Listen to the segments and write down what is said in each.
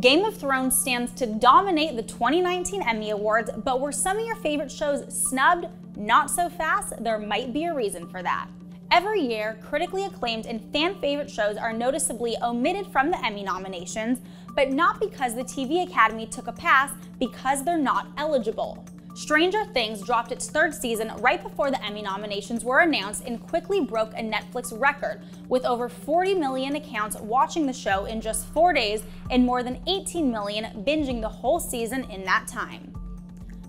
Game of Thrones stands to dominate the 2019 Emmy Awards, but were some of your favorite shows snubbed? Not so fast. There might be a reason for that. Every year, critically acclaimed and fan-favorite shows are noticeably omitted from the Emmy nominations, but not because the TV Academy took a pass, because they're not eligible. Stranger Things dropped its third season right before the Emmy nominations were announced and quickly broke a Netflix record, with over 40 million accounts watching the show in just 4 days and more than 18 million binging the whole season in that time.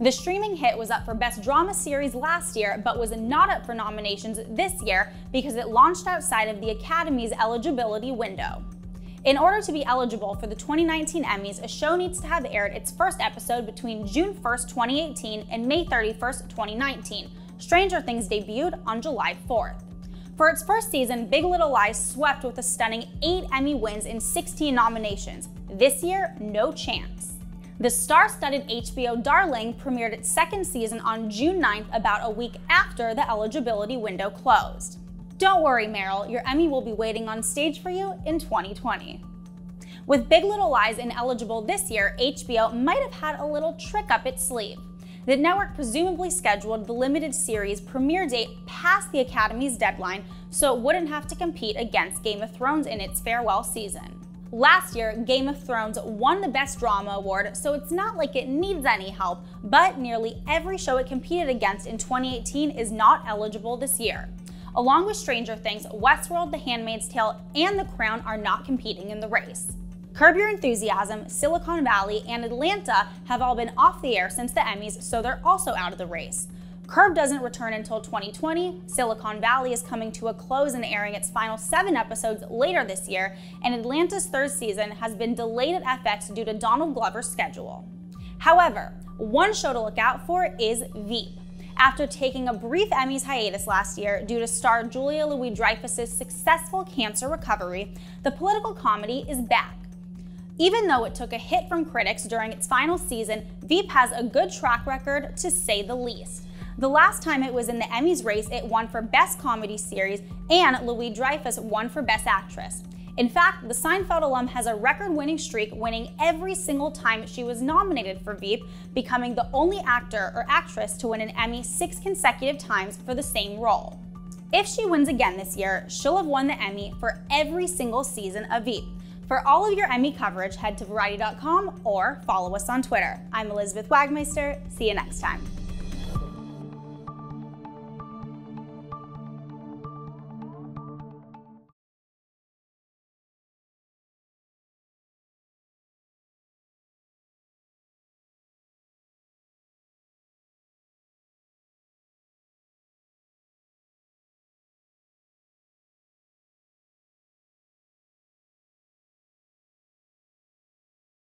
The streaming hit was up for Best Drama Series last year, but was not up for nominations this year because it launched outside of the Academy's eligibility window. In order to be eligible for the 2019 Emmys, a show needs to have aired its first episode between June 1st, 2018 and May 31st, 2019. Stranger Things debuted on July 4th. For its first season, Big Little Lies swept with a stunning 8 Emmy wins and 16 nominations. This year, no chance. The star-studded HBO darling premiered its second season on June 9th, about a week after the eligibility window closed. Don't worry, Meryl, your Emmy will be waiting on stage for you in 2020. With Big Little Lies ineligible this year, HBO might have had a little trick up its sleeve. The network presumably scheduled the limited series premiere date past the Academy's deadline, so it wouldn't have to compete against Game of Thrones in its farewell season. Last year, Game of Thrones won the Best Drama Award, so it's not like it needs any help, but nearly every show it competed against in 2018 is not eligible this year. Along with Stranger Things, Westworld, The Handmaid's Tale, and The Crown are not competing in the race. Curb Your Enthusiasm, Silicon Valley, and Atlanta have all been off the air since the Emmys, so they're also out of the race. Curb doesn't return until 2020, Silicon Valley is coming to a close and airing its final 7 episodes later this year, and Atlanta's third season has been delayed at FX due to Donald Glover's schedule. However, one show to look out for is Veep. After taking a brief Emmys hiatus last year due to star Julia Louis-Dreyfus' successful cancer recovery, the political comedy is back. Even though it took a hit from critics during its final season, Veep has a good track record, to say the least. The last time it was in the Emmys race, it won for Best Comedy Series, and Louis-Dreyfus won for Best Actress. In fact, the Seinfeld alum has a record-winning streak, winning every single time she was nominated for Veep, becoming the only actor or actress to win an Emmy 6 consecutive times for the same role. If she wins again this year, she'll have won the Emmy for every single season of Veep. For all of your Emmy coverage, head to Variety.com or follow us on Twitter. I'm Elizabeth Wagmeister. See you next time.